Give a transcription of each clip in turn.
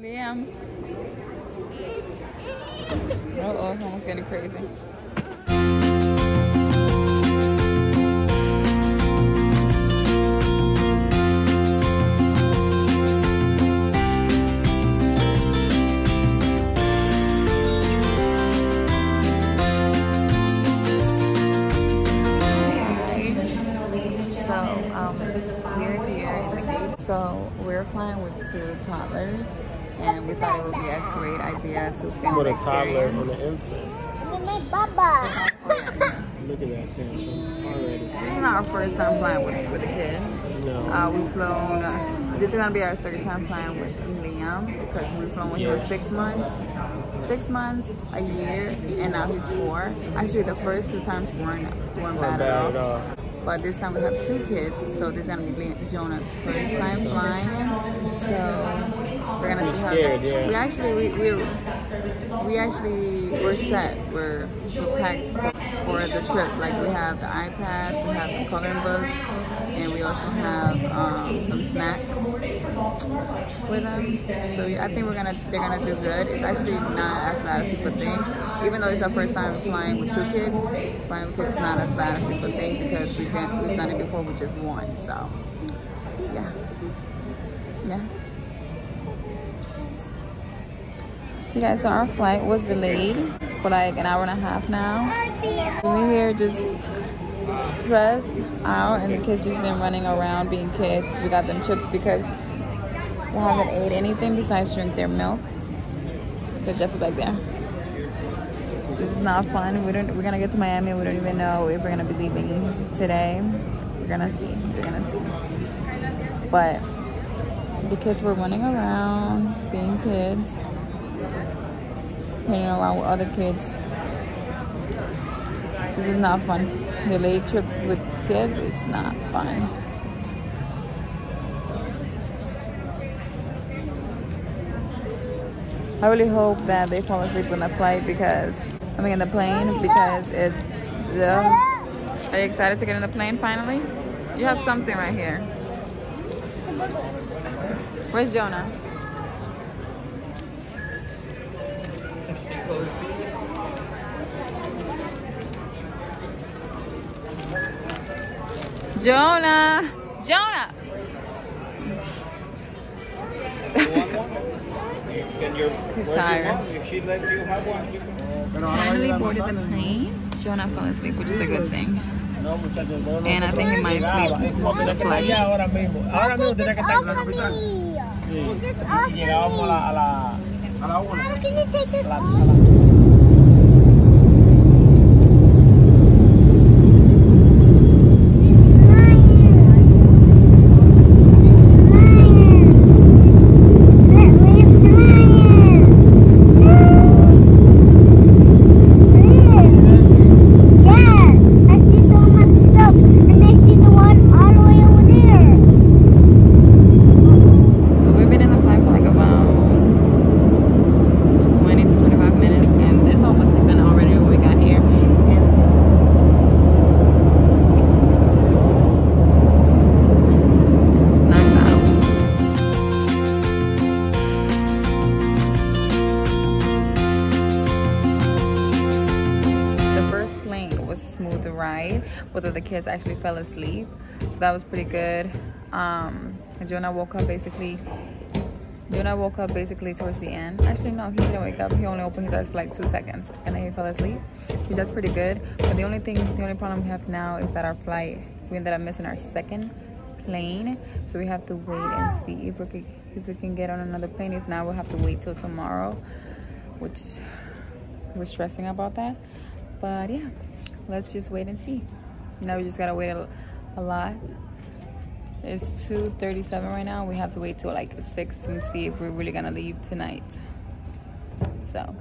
Liam. Uh-oh, it's almost getting crazy. So we're flying with two toddlers, and we thought it would be a great idea to film with a toddler and an infant. Baba. Look at that tension already. This is not our first time flying with a kid. No. We've flown. This is gonna be our third time flying with Liam because we've flown when he was 6 months. 6 months, a year, and now he's 4. Actually, the first two times weren't bad at all. But this time we have 2 kids, so this is going to be Jonah's first time flying. So we're going to see how that. Yeah. We're set. We're packed for the trip. Like, we have the iPads, we have some coloring books, and we also have some snacks with them. So I think they're gonna do good. It's actually not as bad as people think. Even though it's our first time flying with 2 kids, flying with kids is not as bad as people think because we've done it before with just 1. So yeah. You guys, so our flight was delayed for like an hour and a half now. We're here just stressed out, and the kids just been running around being kids. We got them chips because they haven't ate anything besides drink their milk. So Jeff is back there. This is not fun. We're gonna get to Miami. We don't even know if we're gonna be leaving today. We're gonna see. But the kids were running around being kids, hanging around with other kids. This is not fun. Delayed trips with kids is not fun. I really hope that they fall asleep on the flight because, in the plane, because it's... Are you excited to get in the plane finally? You have something right here. Where's Jonah? Jonah! Jonah! He's tired. If she lets you have one, you can. Finally boarded the plane. Jonah fell asleep, which is a good thing. And I think he might sleep most of the flight. Take this off me. How can you take this off? Both of the kids actually fell asleep, so that was pretty good. Jonah woke up basically towards the end. Actually, no, he didn't wake up. He only opened his eyes for like 2 seconds, and then he fell asleep, which is pretty good. But the only problem we have now is that we ended up missing our second plane, so we have to wait and see if we can get on another plane. If not, we'll have to wait till tomorrow, which we're stressing about that. But yeah, let's just wait and see. Now we just gotta wait a lot. It's 2:37 right now. We have to wait till like 6 to see if we're really gonna leave tonight. So.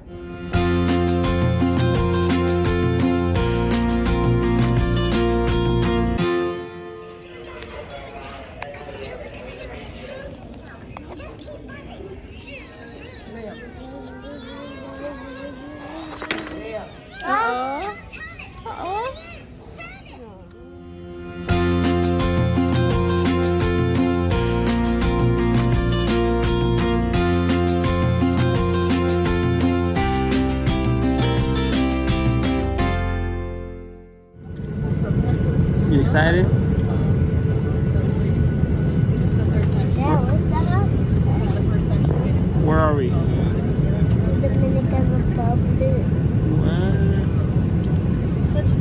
excited? Yeah, what's the first time she's been in. Where are we? Dominican Republic. What? Such a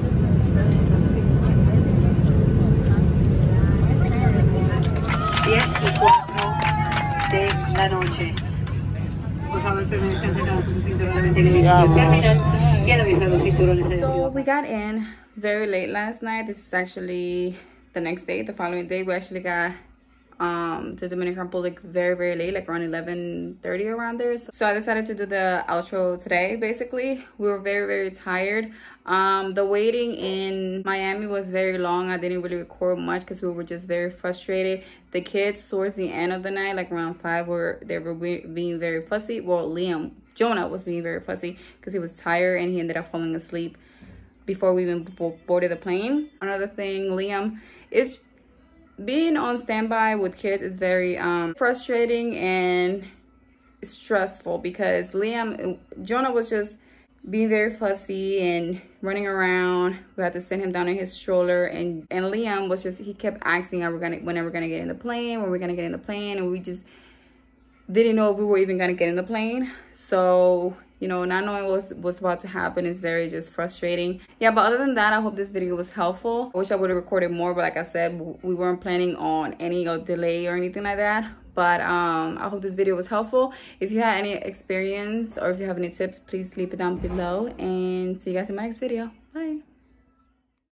So we got in very late last night. This is actually the next day, the following day. We actually got to Dominican Republic very late, like around 11:30, around there. So I decided to do the outro today. Basically, we were very tired. The waiting in Miami was very long. I didn't really record much because we were just very frustrated. The kids towards the end of the night, like around 5, they were being very fussy. Well, Jonah was being very fussy because he was tired and he ended up falling asleep before we even boarded the plane. Another thing, Liam is being on standby with kids is very frustrating and stressful because Jonah was just being very fussy and running around. We had to send him down in his stroller, and Liam was just, he kept asking, when are we gonna get in the plane? When are we gonna get in the plane? And we just didn't know if we were even gonna get in the plane. So, you know, not knowing what's about to happen is very just frustrating. Yeah, but other than that, I hope this video was helpful. I wish I would have recorded more, but like I said, we weren't planning on any delay or anything like that. But I hope this video was helpful. If you had any experience or if you have any tips, please leave it down below. And see you guys in my next video. Bye.